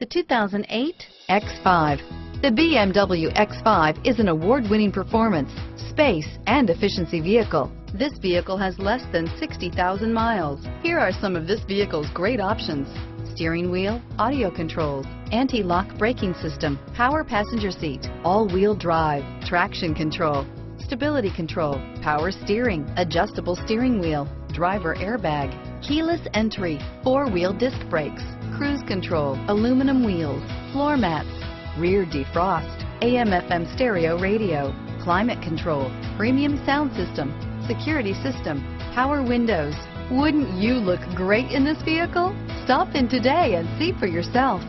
The 2008 X5. The BMW X5 is an award-winning performance, space, and efficiency vehicle. This vehicle has less than 60,000 miles. Here are some of this vehicle's great options: steering wheel audio controls, anti-lock braking system, power passenger seat, all-wheel drive, traction control, stability control, power steering, adjustable steering wheel, driver airbag, keyless entry, four-wheel disc brakes, cruise control, aluminum wheels, floor mats, rear defrost, AM/FM stereo radio, climate control, premium sound system, security system, power windows. Wouldn't you look great in this vehicle? Stop in today and see for yourself.